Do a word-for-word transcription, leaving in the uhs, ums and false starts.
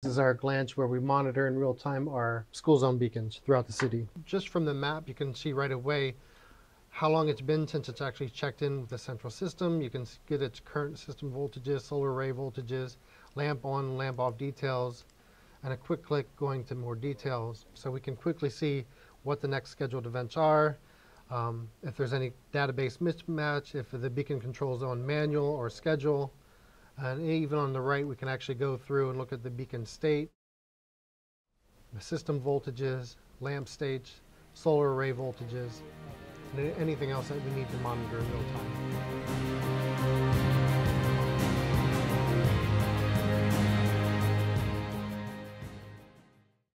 This is our Glance, where we monitor in real time our school zone beacons throughout the city. Just from the map, you can see right away how long it's been since it's actually checked in with the central system. You can get its current system voltages, solar array voltages, lamp on, lamp off details, and a quick click going to more details. So we can quickly see what the next scheduled events are, um, if there's any database mismatch, if the beacon controls on manual or schedule. And even on the right, we can actually go through and look at the beacon state, the system voltages, lamp states, solar array voltages, and anything else that we need to monitor in real time.